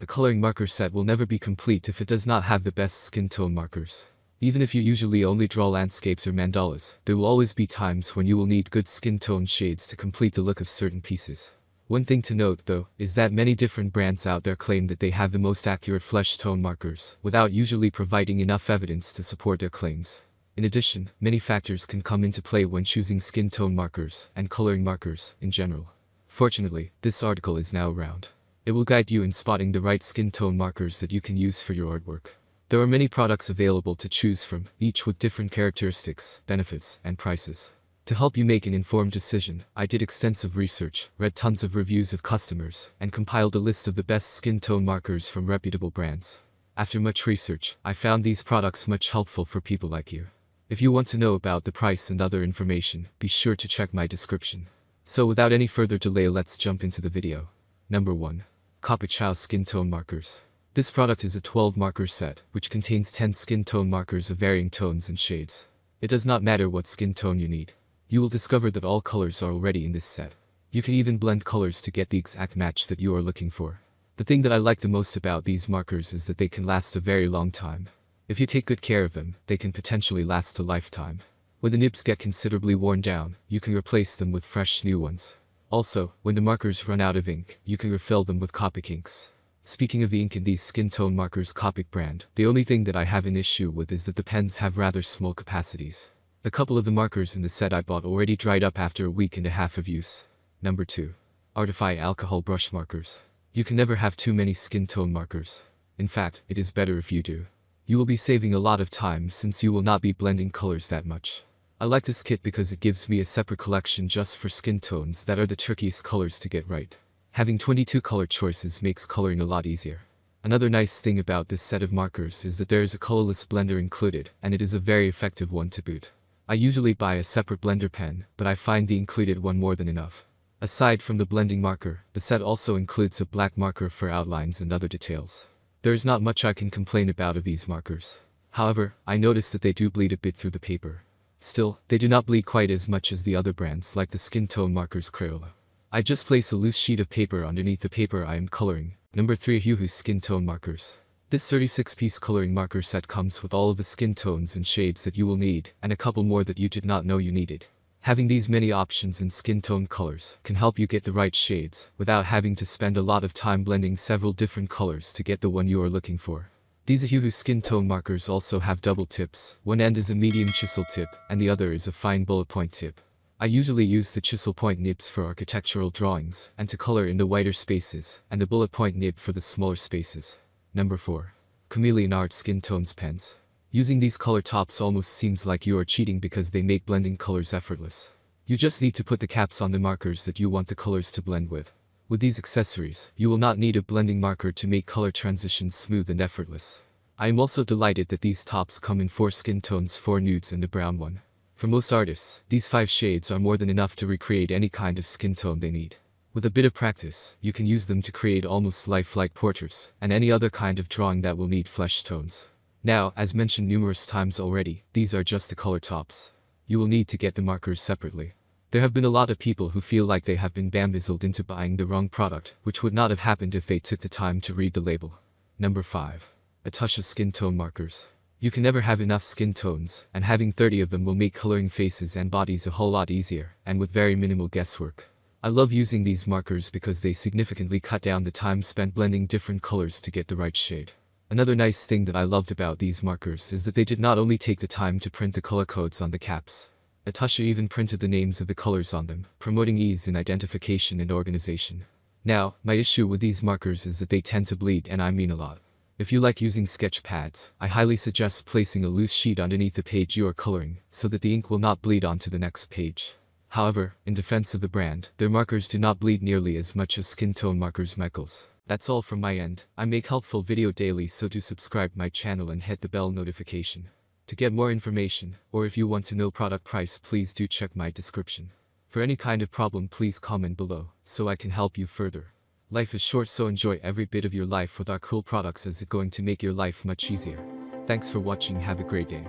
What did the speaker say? The coloring marker set will never be complete if it does not have the best skin tone markers. Even if you usually only draw landscapes or mandalas, there will always be times when you will need good skin tone shades to complete the look of certain pieces. One thing to note, though, is that many different brands out there claim that they have the most accurate flesh tone markers, without usually providing enough evidence to support their claims. In addition, many factors can come into play when choosing skin tone markers, and coloring markers, in general. Fortunately, this article is now around. It will guide you in spotting the right skin tone markers that you can use for your artwork. There are many products available to choose from, each with different characteristics, benefits, and prices. To help you make an informed decision, I did extensive research, read tons of reviews of customers, and compiled a list of the best skin tone markers from reputable brands. After much research, I found these products much helpful for people like you. If you want to know about the price and other information, be sure to check my description. So without any further delay, let's jump into the video. Number 1. Copic Skin Tone Markers. This product is a 12-marker set, which contains 10 skin tone markers of varying tones and shades. It does not matter what skin tone you need. You will discover that all colors are already in this set. You can even blend colors to get the exact match that you are looking for. The thing that I like the most about these markers is that they can last a very long time. If you take good care of them, they can potentially last a lifetime. When the nibs get considerably worn down, you can replace them with fresh new ones. Also, when the markers run out of ink, you can refill them with Copic inks. Speaking of the ink in these skin tone markers Copic brand, the only thing that I have an issue with is that the pens have rather small capacities. A couple of the markers in the set I bought already dried up after a week and a half of use. Number 2. Arteza Alcohol Brush Markers. You can never have too many skin tone markers. In fact, it is better if you do. You will be saving a lot of time since you will not be blending colors that much. I like this kit because it gives me a separate collection just for skin tones that are the trickiest colors to get right. Having 22 color choices makes coloring a lot easier. Another nice thing about this set of markers is that there is a colorless blender included, and it is a very effective one to boot. I usually buy a separate blender pen, but I find the included one more than enough. Aside from the blending marker, the set also includes a black marker for outlines and other details. There is not much I can complain about of these markers. However, I noticed that they do bleed a bit through the paper. Still, they do not bleed quite as much as the other brands like the skin tone markers Crayola. I just place a loose sheet of paper underneath the paper I am coloring. Number 3. Ohuhu Skin Tone Markers. This 36-piece coloring marker set comes with all of the skin tones and shades that you will need, and a couple more that you did not know you needed. Having these many options in skin tone colors can help you get the right shades, without having to spend a lot of time blending several different colors to get the one you are looking for. These Ohuhu skin tone markers also have double tips. One end is a medium chisel tip, and the other is a fine bullet point tip. I usually use the chisel point nibs for architectural drawings, and to color in the wider spaces, and the bullet point nib for the smaller spaces. Number 4. Chameleon Art Skin Tones Pens. Using these color tops almost seems like you are cheating because they make blending colors effortless. You just need to put the caps on the markers that you want the colors to blend with. With these accessories, you will not need a blending marker to make color transitions smooth and effortless. I am also delighted that these tops come in 4 skin tones, 4 nudes and a brown one. For most artists, these 5 shades are more than enough to recreate any kind of skin tone they need. With a bit of practice, you can use them to create almost lifelike portraits, and any other kind of drawing that will need flesh tones. Now, as mentioned numerous times already, these are just the color tops. You will need to get the markers separately. There have been a lot of people who feel like they have been bamboozled into buying the wrong product, which would not have happened if they took the time to read the label. Number 5. A Touch of Skin Tone Markers. You can never have enough skin tones, and having 30 of them will make coloring faces and bodies a whole lot easier, and with very minimal guesswork. I love using these markers because they significantly cut down the time spent blending different colors to get the right shade. Another nice thing that I loved about these markers is that they did not only take the time to print the color codes on the caps. A Touch even printed the names of the colors on them, promoting ease in identification and organization. Now, my issue with these markers is that they tend to bleed, and I mean a lot. If you like using sketch pads, I highly suggest placing a loose sheet underneath the page you are coloring, so that the ink will not bleed onto the next page. However, in defense of the brand, their markers do not bleed nearly as much as skin tone markers Michaels. That's all from my end. I make helpful video daily, so do subscribe my channel and hit the bell notification. To get more information, or if you want to know product price, please do check my description. For any kind of problem, please comment below, so I can help you further. Life is short, so enjoy every bit of your life with our cool products, as it's going to make your life much easier. Thanks for watching, have a great day.